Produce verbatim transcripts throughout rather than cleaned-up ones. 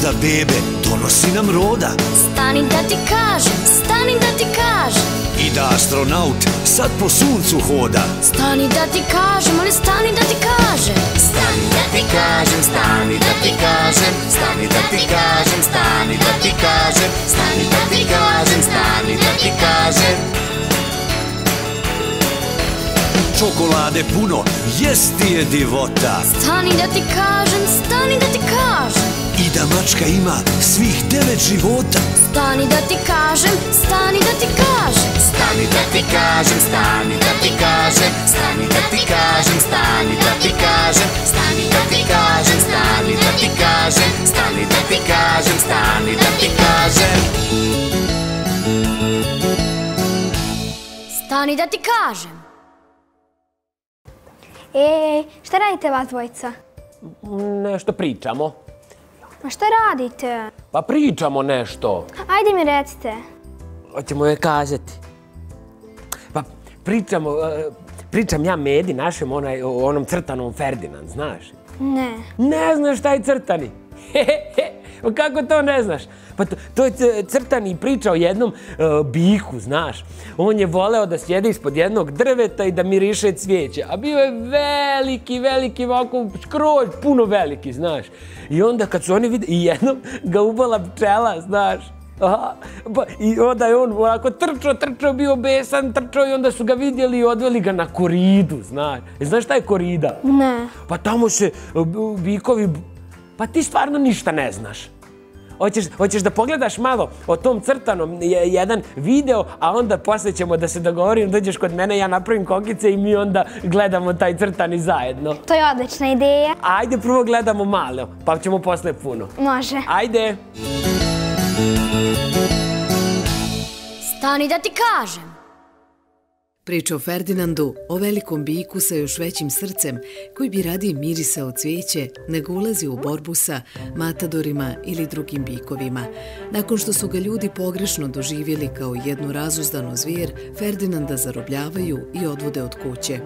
možda bebe, donosi nam roda. Stani da ti kažem, stani da ti kažem, i da astronaut sad po suncu hoda. Stani da ti kažem, ali stani da ti kažem, stani da ti kažem, stani da ti kažem, stani da ti kažem, stani da ti kažem, stani da ti kažem, stani da ti kažem. Čokolade puno, jesti je divota. Stani da ti kažem, stani da ti kažem, i da mačka ima svih devet života. Stani da ti kažem, stani da ti kažem, stani da ti kažem, stani da ti kažem, stani da ti kažem, stani da ti kažem, stani da ti kažem, stani da ti kažem, stani da ti kažem, stani da ti kažem. Stani da ti kažem. E, šta radite vas dvojica? Nešto pričamo. Ma šta radite? Pa pričamo nešto. Ajde mi recite. Hoćemo joj kazati. Pa pričamo, pričam ja Medi našem onom crtanom Ferdinand, znaš? Ne. Ne znaš taj crtani? Kako to ne znaš? Pa to je crtani priča o jednom biku, znaš. On je voleo da sjede ispod jednog drveta i da miriše cvijeće. A bio je veliki, veliki, ovako skroz puno veliki, znaš. I onda kad su oni vidjeli, i jednom ga ubala pčela, znaš. I onda je on ovako trčao, trčao, bio besan, trčao i onda su ga vidjeli i odveli ga na koridu, znaš. Znaš šta je korida? Ne. Pa tamo se bikovi... Pa ti stvarno ništa ne znaš. Hoćeš da pogledaš malo o tom crtanom jedan video, a onda poslije ćemo da se dogovorim, dođeš kod mene, ja napravim kokice i mi onda gledamo taj crtani zajedno. To je odlična ideja. Ajde, prvo gledamo malo, pa ćemo poslije puno. Može. Ajde. Stani da ti kažem. Priča o Ferdinandu, o velikom biku sa još većim srcem, koji bi radije mirisao cvijeće nego ulazi u borbu sa matadorima ili drugim bikovima. Nakon što su ga ljudi pogrešno doživjeli kao jednu razuzdanu zvijer, Ferdinanda zarobljavaju i odvode od kuće.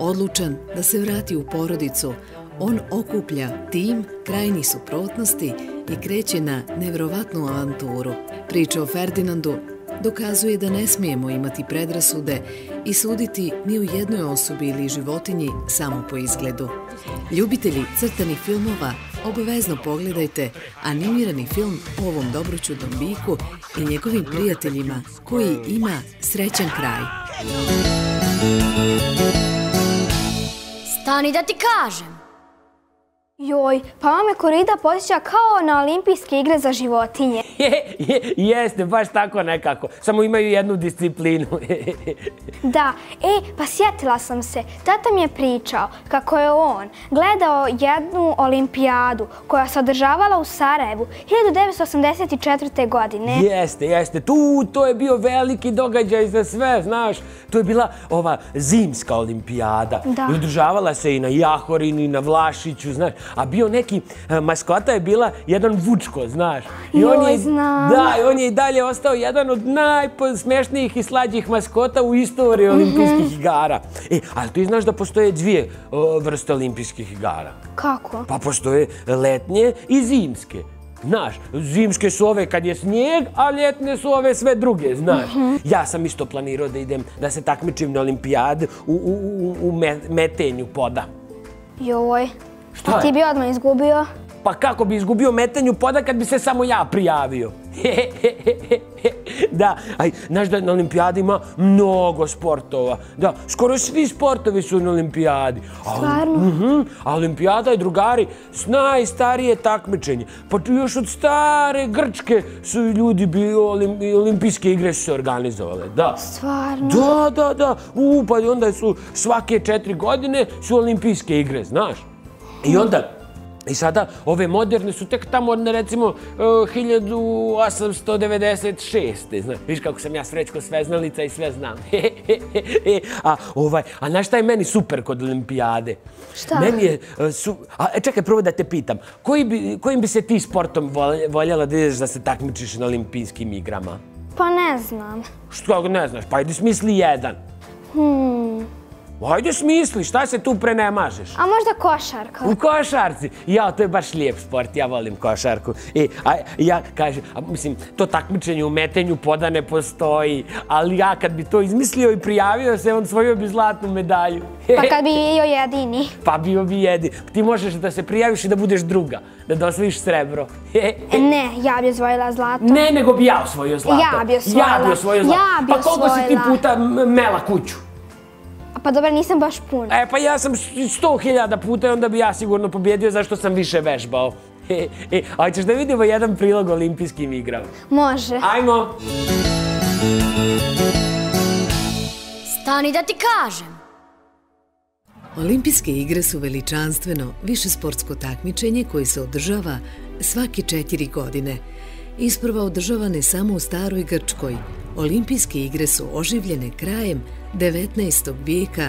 Odlučan da se vrati u porodicu, on okuplja tim krajnih suprotnosti i kreće na nevjerovatnu avanturu. Priča o Ferdinandu dokazuje da ne smijemo imati predrasude i suditi ni u jednoj osobi ili životinji samo po izgledu. Ljubitelji crtanih filmova, obavezno pogledajte animirani film o ovom dobroćudnom biku i njegovim prijateljima koji ima srećan kraj. Stani da ti kažem! Joj, pa ome korida posjeća kao na olimpijske igre za životinje. Jeste, baš tako nekako. Samo imaju jednu disciplinu. Da, e, pa sjetila sam se. Tata mi je pričao kako je on gledao jednu olimpijadu koja se održavala u Sarajevu hiljadu devetsto osamdeset četvrte. godine. Jeste, jeste. Tu, to je bio veliki događaj za sve, znaš. To je bila ova zimska olimpijada. I održavala se i na Jahorini, i na Vlašiću, znaš. A bio neki, maskota je bila jedan Vučko, znaš. Joj, znam. Da, on je i dalje ostao jedan od najsmešnijih i slađih maskota u istoriji olimpijskih igara. E, ali ti znaš da postoje dvije vrste olimpijskih igara. Kako? Pa postoje letnje i zimske. Znaš, zimske su ove kad je snijeg, a ljetne su ove sve druge, znaš. Ja sam isto planirao da idem, da se takmičim na olimpijade u metenju poda. Joj. A ti bi odmah izgubio? Pa kako bi izgubio metenju poda kad bi se samo ja prijavio? Da, znaš da na olimpijadi ima mnogo sportova. Da, skoro svi sportovi su na olimpijadi. Stvarno? A olimpijada je, drugari, najstarije takmičenje. Pa još od stare Grčke su ljudi bili, olimpijske igre su se organizovale. Stvarno? Da, da, da. Pa onda su svake četiri godine su olimpijske igre, znaš. I onda, i sada, ove moderne su tek tamo, recimo, hiljadu osamsto devedeset šeste. Znaš, viš kako sam ja Srećko sveznalica i sve znam. A znaš šta je meni super kod olimpijade? Šta? Meni je, čekaj, prvo da te pitam, kojim bi se ti sportom voljela da ideš da se takmičiš na olimpijskim igrama? Pa ne znam. Što ne znaš? Pa idi smisli jedan. Hmm... Ajde smisli, šta se tu prenemažeš? A možda košarka. U košarci? Ja, to je baš lijep sport, ja volim košarku. I ja kažem, mislim, to takmičenje u metenju poda ne postoji, ali ja kad bi to izmislio i prijavio se, on svojio bi zlatnu medalju. Pa kad bi bio jedini. Pa bio bi jedini. Ti možeš da se prijaviš i da budeš druga, da dosvojiš srebro. Ne, ja bi osvojila zlato. Ne, nego bi ja osvojio zlato. Ja bi osvojila. Ja bi osvojio zlato. Pa koliko si ti puta mela kuću? Pa dobro, nisam baš puno. E, pa ja sam sto hiljada puta i onda bi ja sigurno pobjedio zašto sam više vežbao. Ali ćeš da vidimo jedan prilog olimpijskim igrama? Može. Ajmo! Stani da ti kažem! Olimpijske igre su veličanstveno višesportsko takmičenje koje se održava svake četiri godine. Isprva održavane samo u staroj Grčkoj. Olimpijske igre su oživljene krajem devetnaestog vijeka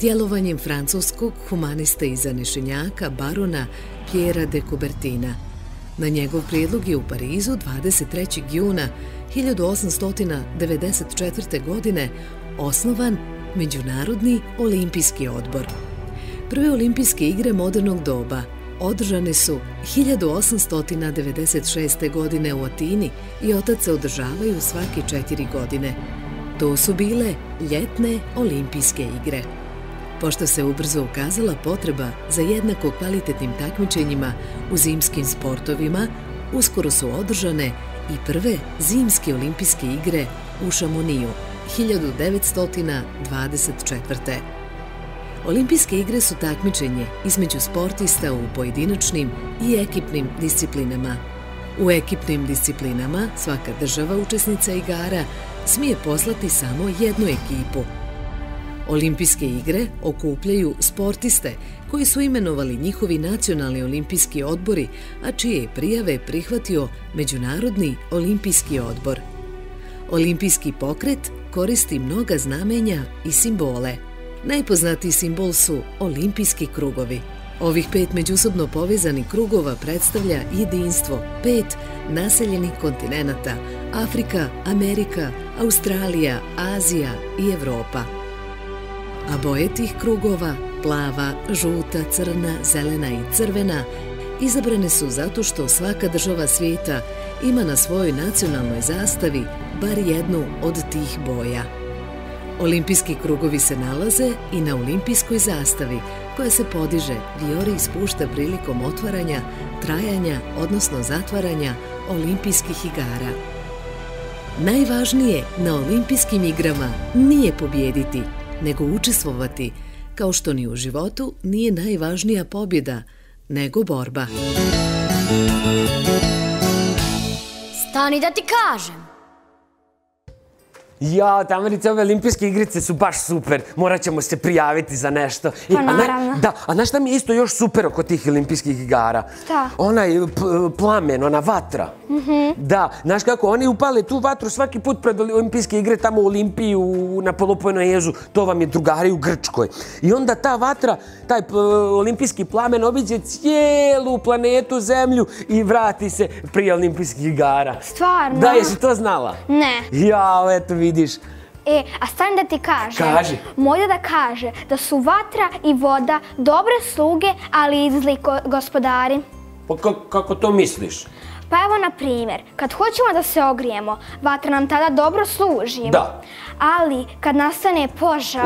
djelovanjem francuskog humanista i zanešenjaka barona Pierre de Coubertina. Na njegov prijedlog je u Parizu dvadeset trećeg juna hiljadu osamsto devedeset četvrte. godine osnovan Međunarodni olimpijski odbor. Prve olimpijske igre modernog doba održane su hiljadu osamsto devedeset šeste. godine u Atini i otad se održavaju svake četiri godine. To su bile ljetne olimpijske igre. Pošto se ubrzo ukazala potreba za jednako kvalitetnim takmičenjima u zimskim sportovima, uskoro su održane i prve zimske olimpijske igre u Šamoniju hiljadu devetsto dvadeset četvrte. Olimpijske igre su takmičenje između sportista u pojedinačnim i ekipnim disciplinama. U ekipnim disciplinama svaka država učesnica igara smije poslati samo jednu ekipu. Olimpijske igre okupljaju sportiste koji su imenovali njihovi nacionalni olimpijski odbori, a čije je prijave prihvatio Međunarodni olimpijski odbor. Olimpijski pokret koristi mnoga znamenja i simbole. Najpoznatiji simbol su olimpijski krugovi. Ovih pet međusobno povezanih krugova predstavlja jedinstvo pet naseljenih kontinenata – Afrika, Amerika, Australija, Azija i Evropa. A boje tih krugova – plava, žuta, crna, zelena i crvena – izabrane su zato što svaka država svijeta ima na svojoj nacionalnoj zastavi bar jednu od tih boja. Olimpijski krugovi se nalaze i na olimpijskoj zastavi, koja se podiže, vijori i spušta prilikom otvaranja, trajanja, odnosno zatvaranja olimpijskih igara. Najvažnije na olimpijskim igrama nije pobijediti, nego učestvovati, kao što ni u životu nije najvažnija pobjeda, nego borba. Stani da ti kažem! Ja, Tamarice, ove olimpijske igrice su baš super. Morat ćemo se prijaviti za nešto. Pa naravno. Da, a znaš šta mi je isto još super oko tih olimpijskih igara? Šta? Onaj plamen, ona vatra. Da, znaš kako, oni upale tu vatru svaki put pred olimpijske igre tamo u Olimpiji, na Peloponezu, to vam je drugari u Grčkoj. I onda ta vatra, taj olimpijski plamen obiđe cijelu planetu, zemlju i vrati se prije olimpijskih igara. Stvarno? Da, jesi to znala? Ne. Jao, eto mi. E, a stani da ti kažem, mora da kaže da su vatra i voda dobre sluge, ali i zli gospodari. Pa kako to misliš? Pa evo, na primjer, kad hoćemo da se ogrijemo, vatra nam tada dobro služi. Da. Ali kad nastane požar,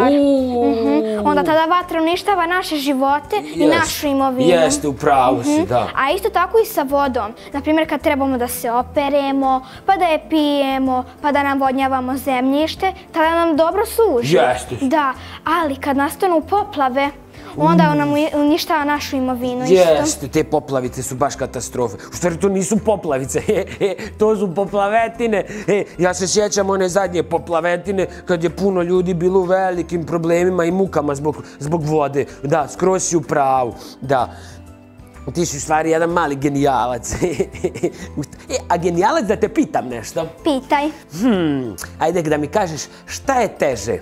onda tada vatra uništava naše živote i našu imovinu. Jeste, u pravu si, da. A isto tako i sa vodom. Na primjer, kad trebamo da se operemo, pa da je pijemo, pa da navodnjavamo zemljište, tada nam dobro služi. Jeste. Da, ali kad nastanu poplave, onda nam uništava našu imovinu. Jeste, te poplavice su baš katastrofe. U stvari, to nisu poplavice, to su poplavetine. Ja se sjećam one zadnje poplavetine kad je puno ljudi bilo u velikim problemima i mukama zbog vode. Da, skroz si u pravu, da. Ti si u stvari jedan mali genijalac. A genijalac, da te pitam nešto? Pitaj. Ajde da mi kažeš, šta je teže?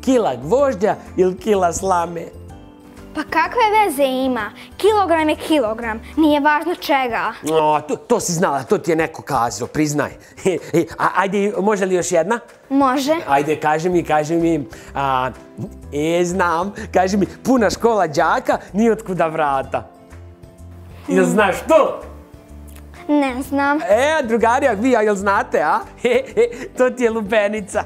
Kila gvožđa ili kila slame? Pa kakve veze ima? Kilogram je kilogram, nije važno čega. O, to, to si znala, to ti je neko kazao, priznaj. A, ajde, može li još jedna? Može. Ajde, kaži mi, kaži mi, a, e, znam, kaži mi, puna škola đaka, ni otkuda vrata. Jel znaš to? Ne znam. E, drugari, vi, jel znate, a? He, he, to ti je lubenica.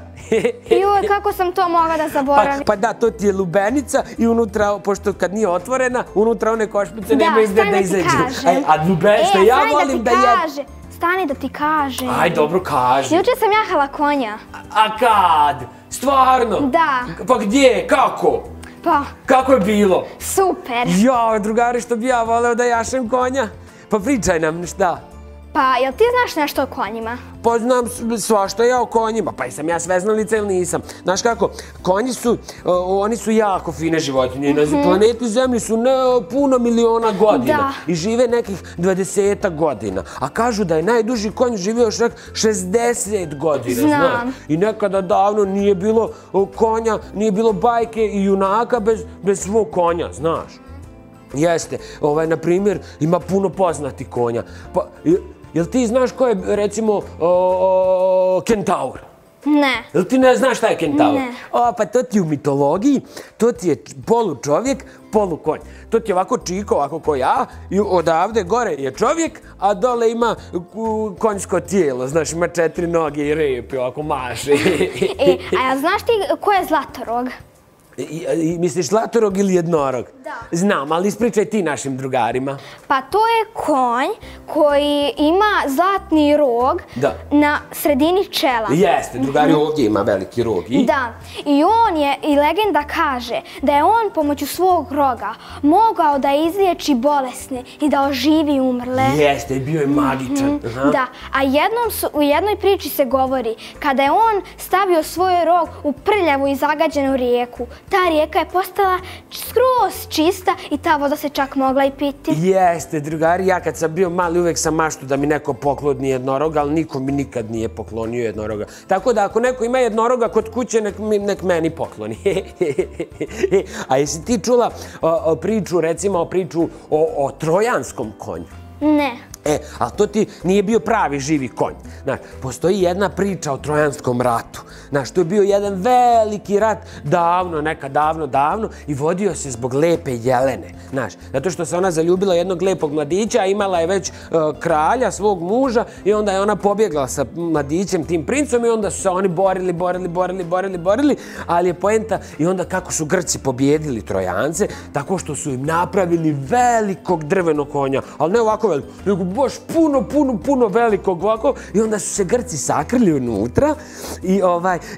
Joj, kako sam to mogla da zaboravim. Pa, pa da, to ti je lubenica i unutra, pošto kad nije otvorena, unutra one košpice nema izgled da izađu. Da, stani da ti kažem. A lubenica, ja volim da je... Stani da ti kažem. Aj, dobro, kaži. Juče sam jahala konja. A kad? Stvarno? Da. Pa gdje? Kako? Pa... Kako je bilo? Super. Joj, drugari, što bi ja voleo da jašem konja. Pa pričaj nam, šta? Pa, jel ti znaš nešto o konjima? Pa znam svašta ja o konjima, pa jesam ja sveznalica ili nisam. Znaš kako, konji su, oni su jako fine životinje. Na planeti Zemlji su puno miliona godina i žive nekih dvadesetak godina. A kažu da je najduži konj živio još nek šezdeset godina. Znam. I nekada davno nije bilo konja, nije bilo bajke i junaka bez svog konja, znaš. Jeste, na primjer, ima puno poznati konja. Jel ti znaš ko je, recimo, kentaur? Ne. Jel ti ne znaš šta je kentaur? Ne. O, pa to ti u mitologiji, to ti je polu čovjek, polu konj. To ti je ovako čiko, ovako ko ja, i odavde gore je čovjek, a dole ima konjsko tijelo, znaš, ima četiri noge i repi, ovako maše. A znaš ti ko je zlatorog? Misliš zlatorog ili jednorog? Da. Znam, ali ispričaj ti našim drugarima. Pa to je konj koji ima zlatni rog na sredini čela. Jeste, drugari ovdje ima veliki rog. Da, i on je, i legenda kaže, da je on pomoću svog roga mogao da izliječi bolesne i da oživi umrle. Jeste, bio je magičan. Da, a u jednoj priči se govori kada je on stavio svoj rog u prljavu i zagađenu rijeku. Ta rijeka je postala skroz čista i ta voda se čak mogla i piti. Jeste, drugari, ja kad sam bio mali uvek sam maštu da mi neko pokloni jednorog, ali niko mi nikad nije poklonio jednorog. Tako da ako neko ima jednorog kod kuće, nek meni pokloni. A jesi ti čula priču, recimo o priču o trojanskom konju? Ne. E, ali to ti nije bio pravi živi konj. Znaš, postoji jedna priča o Trojanskom ratu. Znaš, to je bio jedan veliki rat davno, neka davno, davno i vodio se zbog lepe Jelene. Znaš, zato što se ona zaljubila jednog lepog mladića, imala je već kralja, svog muža i onda je ona pobjegla sa mladićem, tim princom i onda su se oni borili, borili, borili, borili, borili, ali je poenta i onda kako su Grci pobjedili Trojance, tako što su im napravili velikog drvenog konja, ali ne ovako veliko, nego baš puno, puno, puno velikog ovako i onda su se Grci sakrili unutra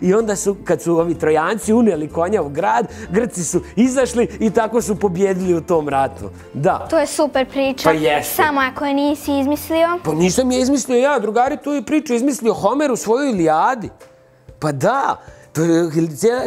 i onda su, kad su ovi Trojanci unijeli konja u grad, Grci su izašli i tako su pobjedili u tom ratu. Da. To je super priča. Pa jeste. Samo ako je nisi izmislio. Pa nisam je izmislio ja, drugari, tu je priču izmislio Homer u svojoj Ilijadi. Pa da.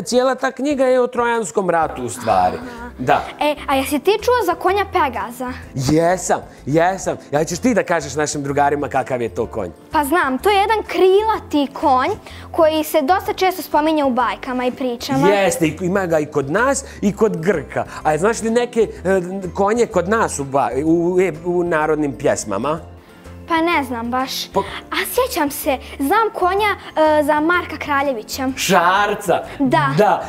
Cijela ta knjiga je o Trojanskom ratu u stvari. Da. E, a jesi ti čuo za konja Pegaza? Jesam, jesam. Ja ćeš ti da kažeš našim drugarima kakav je to konj? Pa znam, to je jedan krilati konj koji se dosta često spominje u bajkama i pričama. Jeste, ima ga i kod nas i kod Grka. A znaš li neke konje kod nas u narodnim pjesmama? Pa ne znam baš, a sjećam se, znam konja za Marka Kraljevića. Šarca? Da. Da,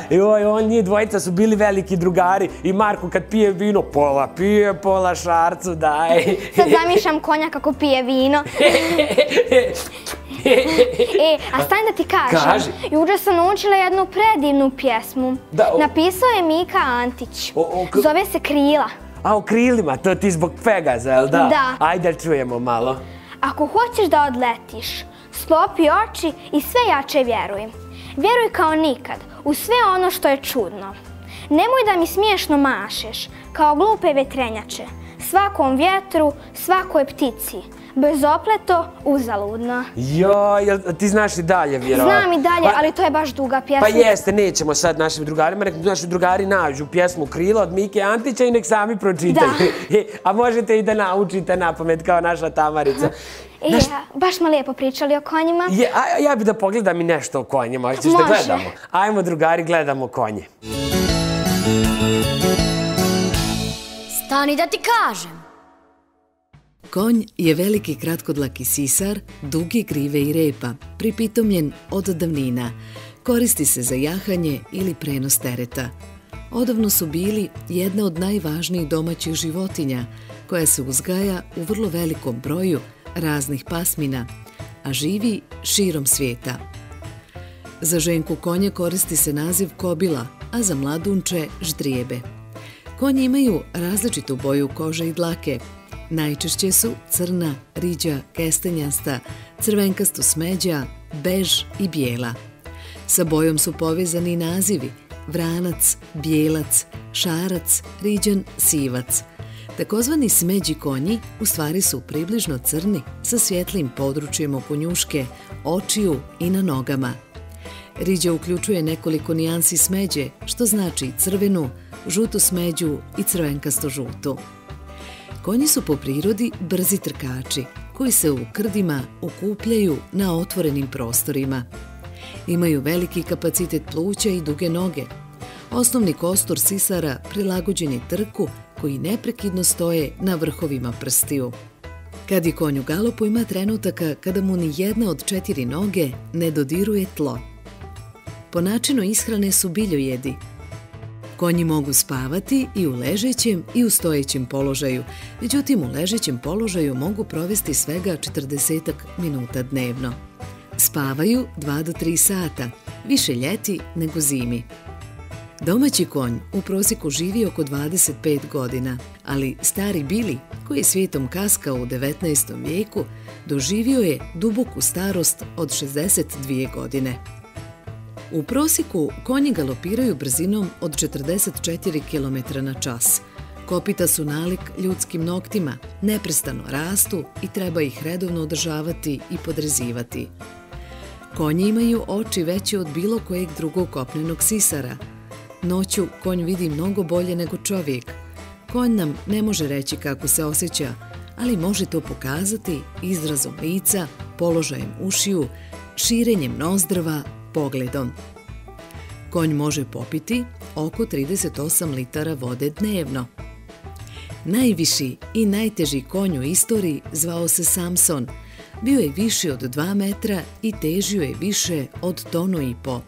oni dvojica su bili veliki drugari i Marko kad pije vino, pola pije, pola Šarcu daje. Sad zamišljam konja kako pije vino. E, a stani da ti kažem. Kaži. Juče sam naučila jednu predivnu pjesmu. Napisao je Mika Antić. Zove se Krila. A o krilima, to ti zbog Pegaza, jel da? Da. Ajde čujemo malo. Ako hoćeš da odletiš, sklopi oči i sve jače vjeruj. Vjeruj kao nikad u sve ono što je čudno. Nemoj da mi smiješno mašeš, kao glupe vetrenjače. Svakom vjetru, svakoj ptici. Bezopleto, uzaludno. Joj, ti znaš i dalje, vjerovatno. Znam i dalje, ali to je baš duga pjesma. Pa jeste, nećemo sad našim drugarima, nek naši drugari nađu pjesmu Krilo od Mike Antića i nek sami pročitaju. A možete i da naučite napamet kao naša Tamarica. Baš smo lijepo pričali o konjima. Ja bi da pogledam i nešto o konjima, hoćeš da gledamo? Ajmo, drugari, gledamo konje. Stani da ti kažem. Konj je veliki kratkodlaki sisar, dugi grive i repa, pripitomljen od davnina. Koristi se za jahanje ili prenos tereta. Odavno su bili jedna od najvažnijih domaćih životinja, koja se uzgaja u vrlo velikom broju raznih pasmina, a živi širom svijeta. Za ženku konja koristi se naziv kobila, a za mladunče ždrijebe. Konji imaju različitu boju kože i dlake. Najčešće su crna, riđa, kestenjasta, crvenkasto smeđa, bež i bijela. Sa bojom su povezani nazivi vranac, bijelac, šarac, riđan, sivac. Takozvani smeđi konji u stvari su približno crni sa svjetlim područjem oko njuške, očiju i na nogama. Riđa uključuje nekoliko nijansi smeđe, što znači crvenu, žutu smeđu i crvenkasto žutu. Konji su po prirodi brzi trkači koji se u krdima okupljaju na otvorenim prostorima. Imaju veliki kapacitet pluća i duge noge. Osnovni kostur sisara prilagođen je trku koji neprekidno stoje na vrhovima prstiju. Kad je konj u galopu ima trenutaka kada mu ni jedna od četiri noge ne dodiruje tlo. Po načinu ishrane su biljojedi. Konji mogu spavati i u ležećem i u stojećem položaju, međutim u ležećem položaju mogu provesti svega četrdeset minuta dnevno. Spavaju dva do tri sata, više ljeti nego zimi. Domaći konj u prosjeku živi oko dvadeset pet godina, ali stari Billy, koji je svijetom kaskao u devetnaestom vijeku, doživio je duboku starost od šezdeset dvije godine. U prosjeku konji galopiraju brzinom od četrdeset četiri kilometra na čas. Kopita su nalik ljudskim noktima, neprestano rastu i treba ih redovno održavati i podrezivati. Konji imaju oči veće od bilo kojeg drugog kopnenog sisara. Noću konj vidi mnogo bolje nego čovjek. Konj nam ne može reći kako se osjeća, ali može to pokazati izrazom lica, položajem ušiju, širenjem nozdrva, pogledom. Konj može popiti oko trideset osam litara vode dnevno. Najviši i najteži konj u istoriji zvao se Samson. Bio je viši od dva metra i težio je više od tonu i po.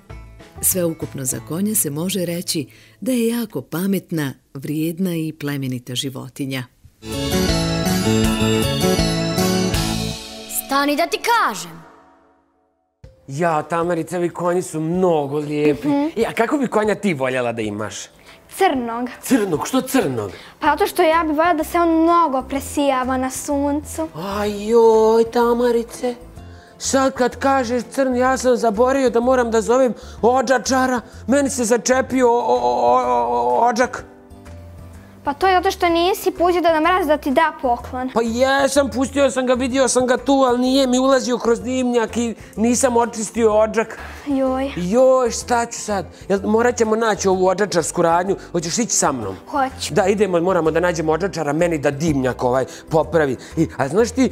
Sveukupno za konja se može reći da je jako pametna, vrijedna i plemenita životinja. Stani da ti kažem! Ja, Tamarica, ovi konji su mnogo lijepi. A kako bi konja ti voljela da imaš? Crnog. Crnog? Što crnog? Pa zato što ja bi voljela da se on mnogo presijava na suncu. Ajoj, Tamarice. Sad kad kažeš crn, ja sam zaboravio da moram da zovem odžačara. Meni se začepio odžak. Pa to je zato što nisi pustio da namraz da ti da poklon. Pa jesam, pustio sam ga, vidio sam ga tu, ali nije mi ulazio kroz dimnjak i nisam očistio odžak. Joj. Joj, šta ću sad? Morat ćemo naći ovu odžačarsku radnju. Hoćeš ići sa mnom? Hoću. Da, idemo, moramo da nađemo odžačara, meni da dimnjak ovaj popravi. A znaš ti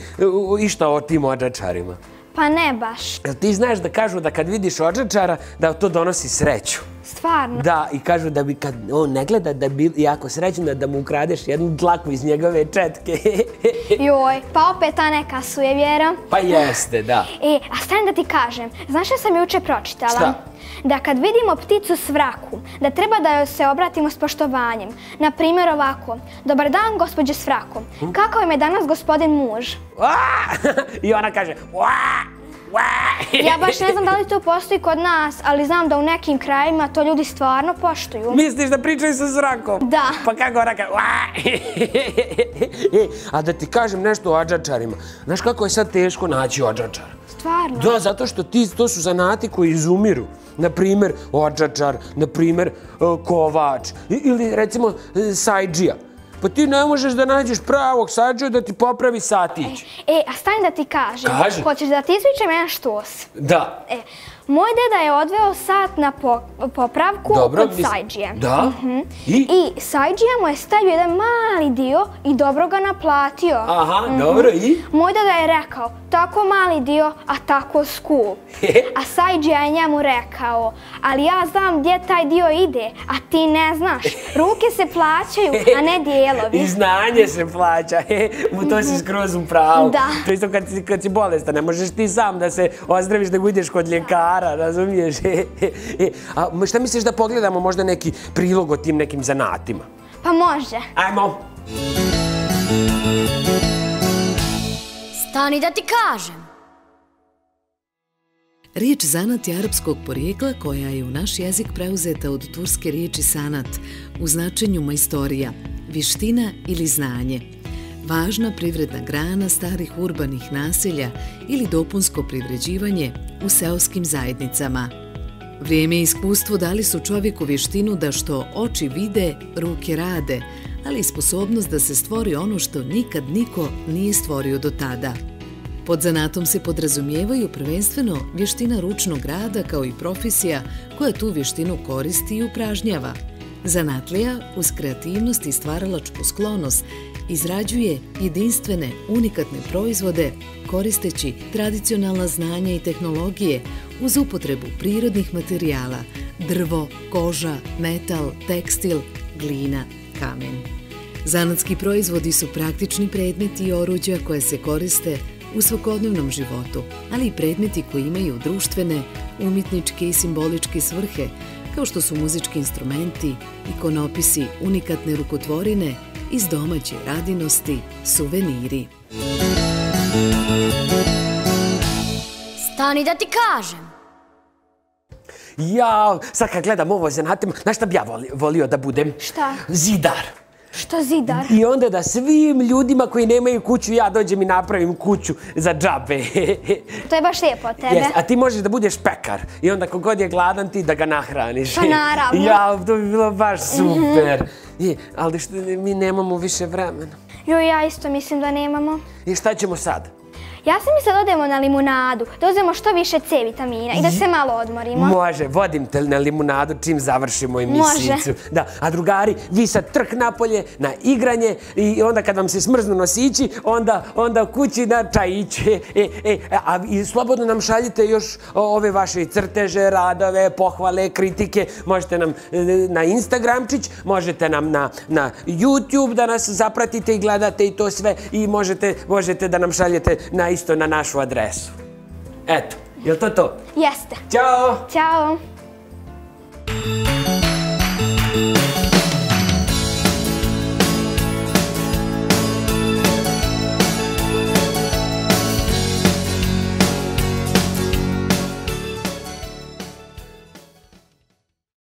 išta o tim odžačarima? Pa ne baš. Jel ti znaš da kažu da kad vidiš odžačara da to donosi sreću? Stvarno? Da, i kažu da bi kad on ne gleda da bi jako srećena da mu ukradeš jednu dlaku iz njegove četke. Joj, pa opet ta neka suje, vjeram. Pa jeste, da. E, a stani da ti kažem, znaš što sam juče pročitala? Šta? Da kad vidimo pticu svraku, da treba da joj se obratimo s poštovanjem. Naprimjer ovako, dobar dan gospođe svrako, kako vam je danas gospodin muž? I ona kaže, uaaah! Ja baš ne znam da li to postoji kod nas, ali znam da u nekim krajima to ljudi stvarno poštuju. Misliš da pričaju sa zrakom? Da. Pa kako ona kaže... A da ti kažem nešto o odžačarima. Znaš kako je sad teško naći odžačara? Stvarno? Da, zato što to su zanati koji izumiru. Naprimjer odžačar, naprimjer kovač ili recimo sajdžija. Pa ti ne možeš da nađeš pravog sađu da ti popravi satić. E, a stani da ti kažem. Kaži. Hoćeš da ti izvičem jedan štos? Da. E, Moj deda je odveo sat na popravku kod Sajđije. Da? I Sajđija mu je stavio jedan mali dio i dobro ga naplatio. Aha, dobro, i? Moj deda je rekao, tako mali dio, a tako skup. A Sajđija je njemu rekao, ali ja znam gdje taj dio ide, a ti ne znaš. Ruke se plaćaju, a ne dijelovi. I znanje se plaća. U to si skroz u pravu. Da. To isto kad si bolestan, ne možeš ti sam da se ozdraviš nego ideš kod ljekara. Razumiješ? A šta misliš da pogledamo možda neki prilog o tim nekim zanatima? Pa može. Ajmo. Stani da ti kažem. Riječ zanat je arapskog porijekla koja je u naš jezik preuzeta od turske riječi sanat u značenju majstorija, viština ili znanje. Važna privredna grana starih urbanih naselja ili dopunsko privređivanje u seoskim zajednicama. Vrijeme i iskustvo dali su čovjeku vještinu da što oči vide, ruke rade, ali i sposobnost da se stvori ono što nikad niko nije stvorio do tada. Pod zanatom se podrazumijevaju prvenstveno vještina ručnog rada kao i profesija koja tu vještinu koristi i upražnjava. Zanatlija, uz kreativnost i stvaralačku sklonost, izrađuje jedinstvene, unikatne proizvode koristeći tradicionalna znanja i tehnologije uz upotrebu prirodnih materijala – drvo, koža, metal, tekstil, glina, kamen. Zanatski proizvodi su praktični predmeti i oruđa koje se koriste u svakodnevnom životu, ali i predmeti koji imaju društvene, umjetničke i simboličke svrhe, kao što su muzički instrumenti, ikonopisi, unikatne rukotvorine iz domaće radinosti, suveniri. Stani da ti kažem! Jao, sad kad gledam ovo zanatima, znaš šta bi ja volio da budem? Šta? Zidar. Što zidar? I onda da svim ljudima koji nemaju kuću ja dođem i napravim kuću za džabe. To je baš lijepo od tebe. A ti možeš da budeš pekar i onda kogod je gladan ti da ga nahraniš. Pa naravno. Ja, to bi bilo baš super. Ali mi nemamo više vremena. Joj, ja isto mislim da nemamo. I šta ćemo sad? Ja sam mislila da odemo na limunadu, da uzmemo što više C vitamina i da se malo odmorimo. Može, vodim te na limunadu čim završimo emisijicu. Može. A drugari, vi sad trk napolje, na igranje i onda kad vam se smrznu nosići, onda kući na čajiće. I slobodno nam šaljite još ove vaše crteže, radove, pohvale, kritike. Možete nam na Instagramčić, možete nam na YouTube da nas zapratite i gledate i to sve. I možete da nam šaljete na isto na našu adresu. Eto, je li to to? Jeste. Ćao! Ćao!